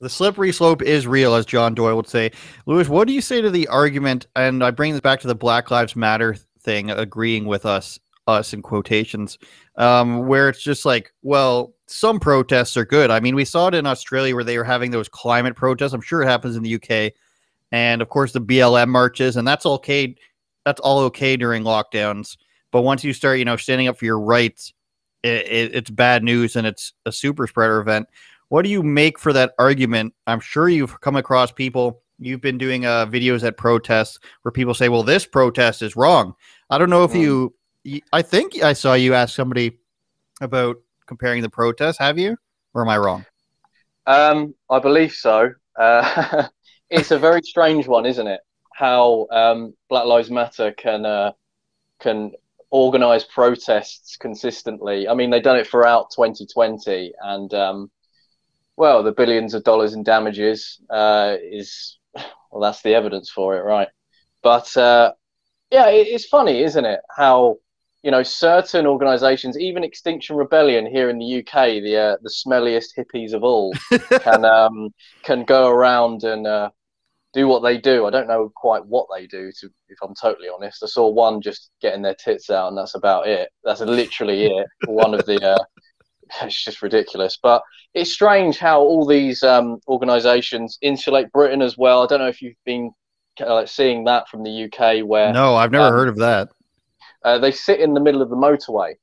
The slippery slope is real, as John Doyle would say. Lewis, what do you say to the argument, and I bring this back to the Black Lives Matter thing, agreeing with us in quotations, where it's just like, well, some protests are good. I mean, we saw it in Australia where they were having those climate protests. I'm sure it happens in the UK. And, of course, the BLM marches, and that's okay. That's all okay during lockdowns. But once you start, you know, standing up for your rights, it's bad news and it's a super spreader event. What do you make for that argument? I'm sure you've come across people. You've been doing videos at protests where people say, well, this protest is wrong. I don't know if you – I think I saw you ask somebody about comparing the protests. Have you? Or am I wrong? I believe so. It's a very strange one, isn't it? How Black Lives Matter can organise protests consistently. I mean, they've done it throughout 2020, and well, the billions of dollars in damages is, well, that's the evidence for it, right? But yeah, it's funny, isn't it? How, you know, certain organisations, even Extinction Rebellion here in the UK, the smelliest hippies of all, can go around and do what they do. I don't know quite what they do, to, if I'm totally honest. I saw one just getting their tits out, and that's about it. That's literally it. One of the, it's just ridiculous. But it's strange how all these organisations, Insulate Britain as well. I don't know if you've been seeing that from the UK. Where no, I've never heard of that. They sit in the middle of the motorway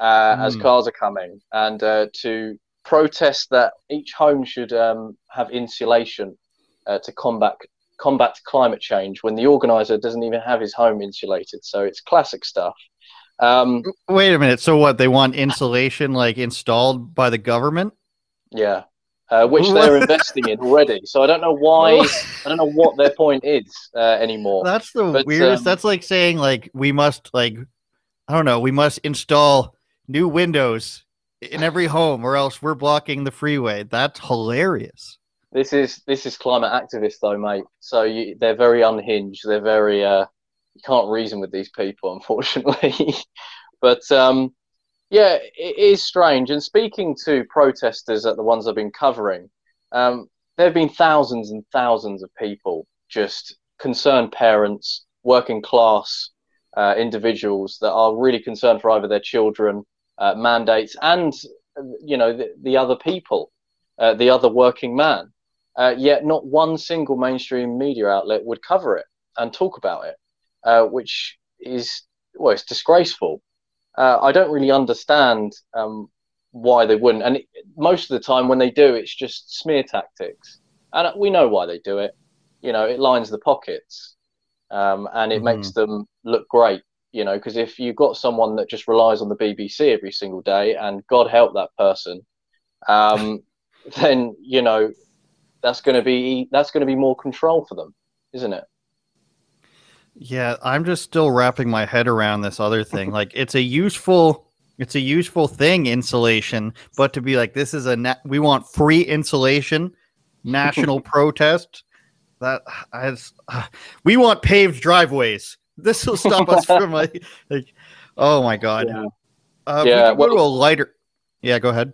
as cars are coming, and to protest that each home should have insulation. To combat climate change, when the organizer doesn't even have his home insulated. So it's classic stuff. Wait a minute. So what, they want insulation like installed by the government? Yeah, which they're investing in already. So I don't know why. I don't know what their point is anymore. That's the weirdest. That's like saying, like, we must, like, I don't know, we must install new windows in every home or else we're blocking the freeway. That's hilarious. This is climate activists though, mate. So they're very unhinged. They're very you can't reason with these people, unfortunately. But yeah, it is strange. And speaking to protesters at the ones I've been covering, there have been thousands and thousands of people, just concerned parents, working class individuals that are really concerned for either their children, mandates, and you know the other people, the other working man. Yet not one single mainstream media outlet would cover it and talk about it, which is, well, it's disgraceful. I don't really understand why they wouldn't. And most of the time when they do, it's just smear tactics. And we know why they do it. You know, it lines the pockets and it makes them look great, you know, because if you've got someone that just relies on the BBC every single day, and God help that person, then, you know, that's going to be more control for them, isn't it? Yeah, I'm just still wrapping my head around this other thing. Like, it's a useful thing, insulation, but to be like, this is we want free insulation, national protest. That we want paved driveways. This will stop us from like, oh my god. Yeah. Yeah, we can go to a lighter. Yeah, go ahead.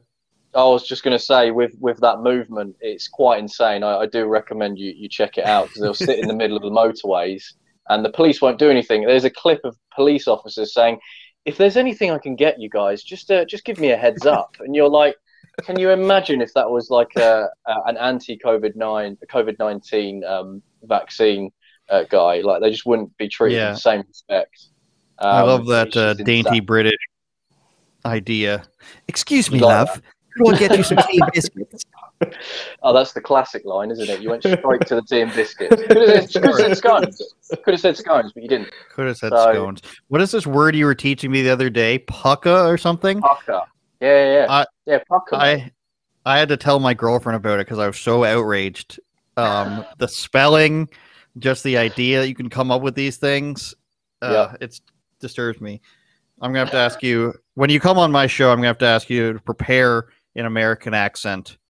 I was just going to say, with that movement, it's quite insane. I do recommend you check it out, because they'll sit in the middle of the motorways and the police won't do anything. There's a clip of police officers saying, if there's anything I can get you guys, just give me a heads up. And you're like, can you imagine if that was like an anti-COVID-19 vaccine guy? Like, they just wouldn't be treated in the same respect. I love that dainty insane British idea. Excuse me, like, love. We'll get you some tea and biscuits. Oh, that's the classic line, isn't it? You went straight to the tea and biscuits. Could have said scones. Could have said scones, but you didn't. Could have said scones. What is this word you were teaching me the other day? Pucka or something? Pucka. Yeah. Yeah, pucka. I had to tell my girlfriend about it because I was so outraged. The spelling, just the idea that you can come up with these things, it disturbs me. I'm going to have to ask you, when you come on my show, I'm going to have to ask you to prepare – in American accent.